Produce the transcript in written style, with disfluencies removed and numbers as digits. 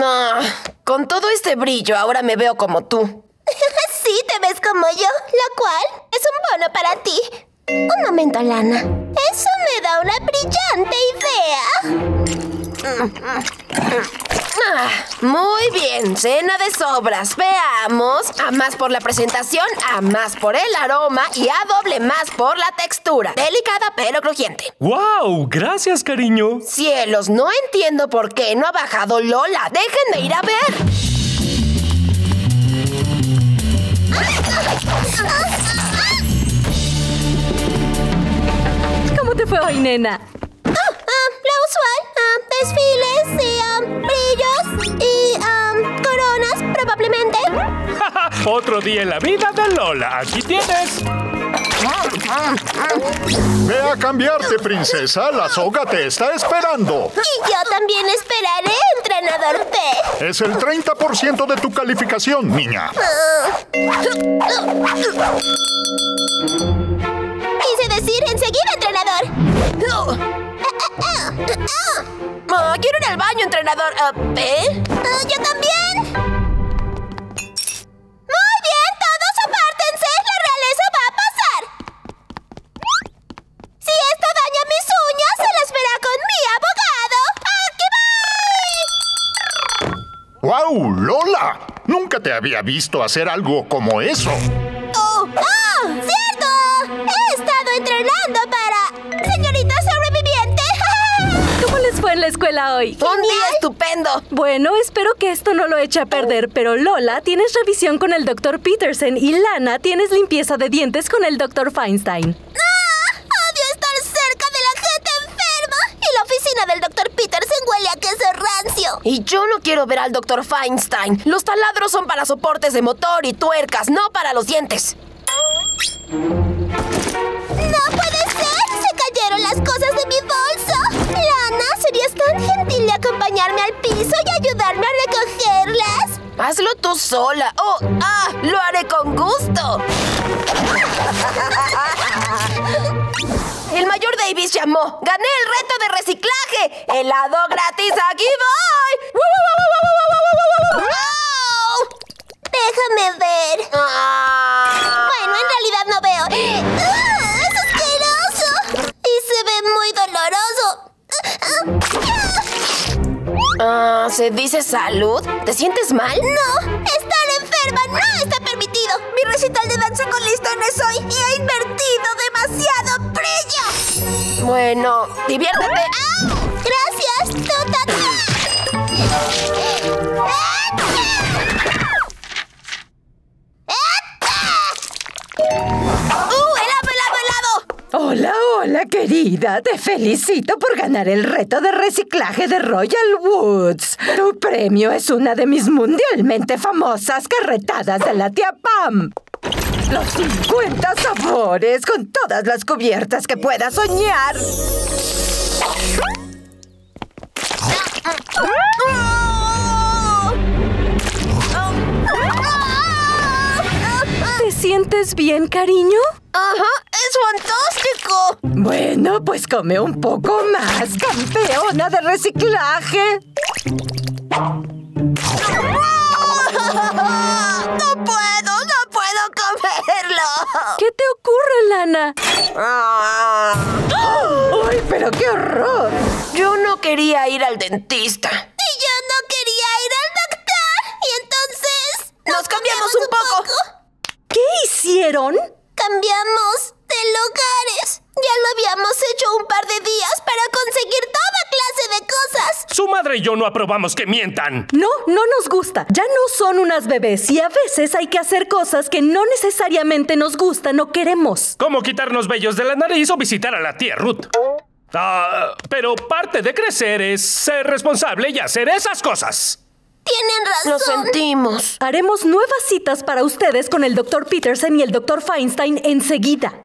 Ah, con todo este brillo ahora me veo como tú. Sí, te ves como yo, lo cual es un bono para ti. Un momento, Lana. Eso me da una brillante idea. Ah, muy bien, cena de sobras. Veamos. A más por la presentación, a más por el aroma y a doble más por la textura. Delicada pero crujiente. ¡Wow! Gracias, cariño. Cielos, no entiendo por qué no ha bajado Lola. Déjenme ir a ver. ¿Cómo te fue hoy, nena? Lo usual, desfiles y brillos y coronas, probablemente. Otro día en la vida de Lola. Aquí tienes. Ve a cambiarte, princesa. La soga te está esperando. Y yo también esperaré, entrenador P. Es el 30% de tu calificación, niña. Quise decir enseguida, entrenador. Quiero ir al baño, entrenador P. Yo también. ¡Wow, Lola! Nunca te había visto hacer algo como eso. ¡Oh, cierto! He estado entrenando para... ¡Señorita sobreviviente! ¿Cómo les fue en la escuela hoy? ¡Un día estupendo! Bueno, espero que esto no lo eche a perder, pero Lola, tienes revisión con el Dr. Peterson y Lana, tienes limpieza de dientes con el Dr. Feinstein. ¡Odio estar cerca de la gente enferma! Y la oficina del Dr. Peterson huele a queso rancio. Y yo no quiero ver al Dr. Feinstein. Los taladros son para soportes de motor y tuercas, no para los dientes. ¡No puede ser! ¡Se cayeron las cosas de mi bolso! Lana, ¿serías tan gentil de acompañarme al piso y ayudarme a recogerlas? Hazlo tú sola. Lo haré con gusto. El mayor Davis llamó. ¡Gané el reto de reciclaje! ¡Helado gratis! ¡Aquí voy! ¡Oh! ¡Déjame ver! Bueno, en realidad no veo. ¡Es asqueroso! Y se ve muy doloroso. ¿Se dice salud? ¿Te sientes mal? ¡No! ¡Estar enferma no está permitido! Mi recital de danza con listones hoy y he invertido demasiado brillo. Bueno, diviértete. ¡Oh! ¡Gracias! ¡Helado! Hola, querida. Te felicito por ganar el reto de reciclaje de Royal Woods. Tu premio es una de mis mundialmente famosas carretadas de la tía Pam. Los 50 sabores con todas las cubiertas que puedas soñar. ¿Te sientes bien, cariño? ¡Ajá! ¡Es fantástico! Bueno, pues come un poco más, campeona de reciclaje. ¡No puedo! ¿Qué te ocurre, Lana? ¡Ay, pero qué horror! Yo no quería ir al dentista. Y yo no quería ir al doctor. Y entonces... ¡Nos cambiamos un poco! ¿Qué hicieron? Cambiamos de lugares. Ya lo habíamos hecho un par de días para conseguir toda clase de cosas. Su madre y yo no aprobamos que mientan. No, no nos gusta. Ya no son unas bebés y a veces hay que hacer cosas que no necesariamente nos gustan o queremos. Como quitarnos vellos de la nariz o visitar a la tía Ruth. Pero parte de crecer es ser responsable y hacer esas cosas. Tienen razón. Lo sentimos. Haremos nuevas citas para ustedes con el Dr. Peterson y el Dr. Feinstein enseguida.